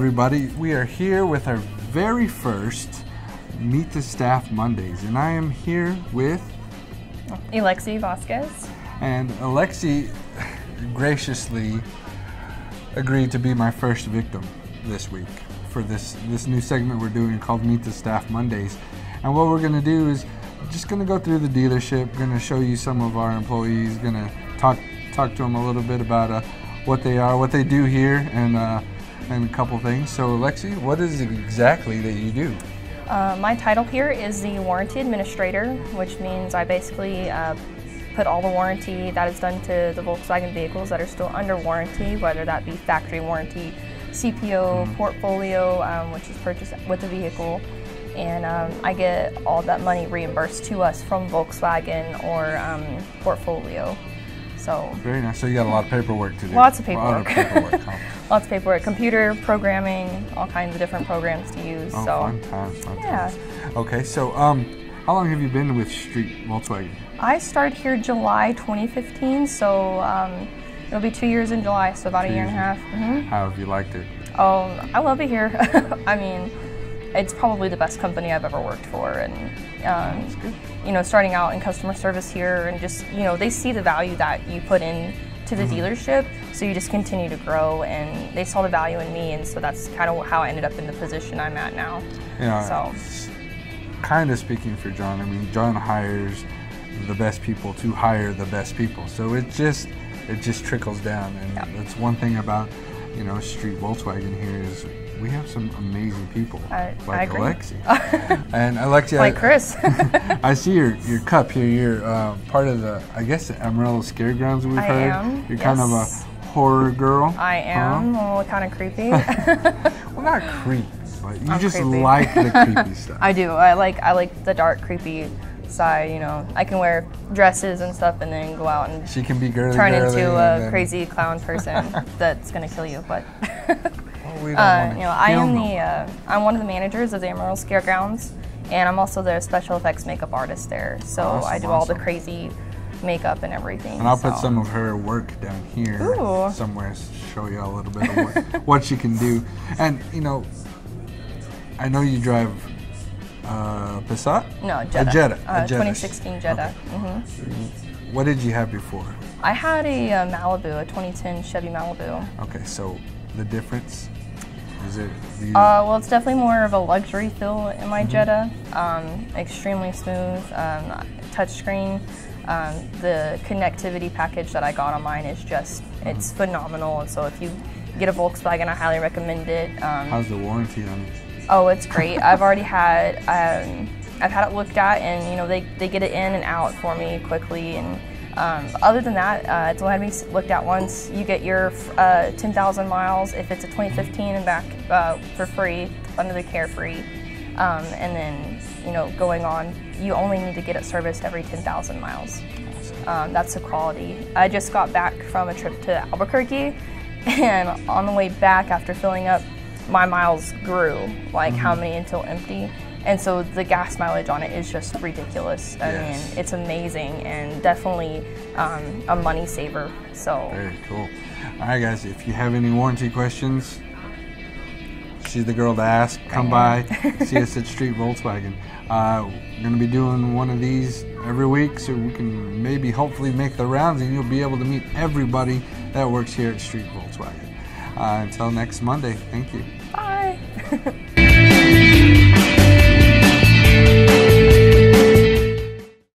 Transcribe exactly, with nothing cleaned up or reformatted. everybody, we are here with our very first Meet the Staff Mondays, and I am here with Elexi Vasquez. And Elexi graciously agreed to be my first victim this week for this this new segment we're doing called Meet the Staff Mondays. And what we're gonna do is just gonna go through the dealership, gonna show you some of our employees, gonna talk talk to them a little bit about uh, what they are, what they do here, and uh, and a couple things. So Elexi, what is it exactly that you do? Uh, my title here is the warranty administrator, which means I basically uh, put all the warranty that is done to the Volkswagen vehicles that are still under warranty, whether that be factory warranty, C P O, mm-hmm. portfolio, um, which is purchased with the vehicle, and um, I get all that money reimbursed to us from Volkswagen or um, portfolio. So very nice. So you got a lot of paperwork to do. Lots of paperwork. Lot of paperwork huh? Lots of paperwork. Computer programming, all kinds of different programs to use. Oh, so fun time, fun yeah. Times. Okay. So um, how long have you been with Street Volkswagen? I started here July twenty fifteen. So um, it'll be two years in July. So about two a year and a half. Mm-hmm. How have you liked it? Oh, I love it here. I mean, it's probably the best company I've ever worked for, and um, that's good. You know, starting out in customer service here, and just, you know, they see the value that you put in to the mm-hmm. dealership, so you just continue to grow, and they saw the value in me, and so that's kind of how I ended up in the position I'm at now. Yeah. So, kind of speaking for John, I mean, John hires the best people to hire the best people, so it just it just trickles down, and yeah. That's one thing about, you know, Street Volkswagen here is, we have some amazing people, I, like I Elexi. And Elexi, like I, Chris. I see your, your cup here. You're uh, part of the, I guess, the Emerald Scaregrounds we've I heard. Am, You're yes. kind of a horror girl. I am. Huh? Well, kind of creepy. Well, not creepy. But you I'm just creepy. Like the creepy stuff. I do. I like I like the dark, creepy side. You know, I can wear dresses and stuff, and then go out and she can be girly, turn girly into a then... crazy clown person that's gonna kill you. But. Uh, you know, I am the uh, I'm one of the managers of the Emerald Scaregrounds, and I'm also their special effects makeup artist there. So oh, I do awesome. all the crazy makeup and everything. And I'll so. put some of her work down here Ooh. somewhere to show you a little bit of what, what she can do. And you know, I know you drive uh, Passat? No, Jetta. A Jetta. Uh, a twenty sixteen Jetta. Okay. Mm-hmm. What did you have before? I had a uh, Malibu, a twenty ten Chevy Malibu. Okay, so the difference. Is it the uh, well, it's definitely more of a luxury feel in my mm-hmm. Jetta. Um, extremely smooth, um, touchscreen. Um, the connectivity package that I got on mine is just, mm-hmm. it's phenomenal. And so if you get a Volkswagen, I highly recommend it. Um, How's the warranty on it? Oh, it's great. I've already had, um, I've had it looked at, and you know, they, they get it in and out for me quickly. And Um, other than that, uh, it's only had me looked at once. You get your uh, ten thousand miles if it's a twenty fifteen and back uh, for free, under the care free. Um, and then, you know, going on, you only need to get it serviced every ten thousand miles. Um, that's the quality. I just got back from a trip to Albuquerque, and on the way back after filling up, my miles grew, like mm-hmm. how many until empty. And so the gas mileage on it is just ridiculous. I yes. mean, it's amazing, and definitely um, a money saver. So very cool. All right, guys, if you have any warranty questions, she's the girl to ask. Come by, see us at Street Volkswagen. Uh, we're going to be doing one of these every week, so we can maybe hopefully make the rounds, and you'll be able to meet everybody that works here at Street Volkswagen. Uh, until next Monday, thank you. Bye.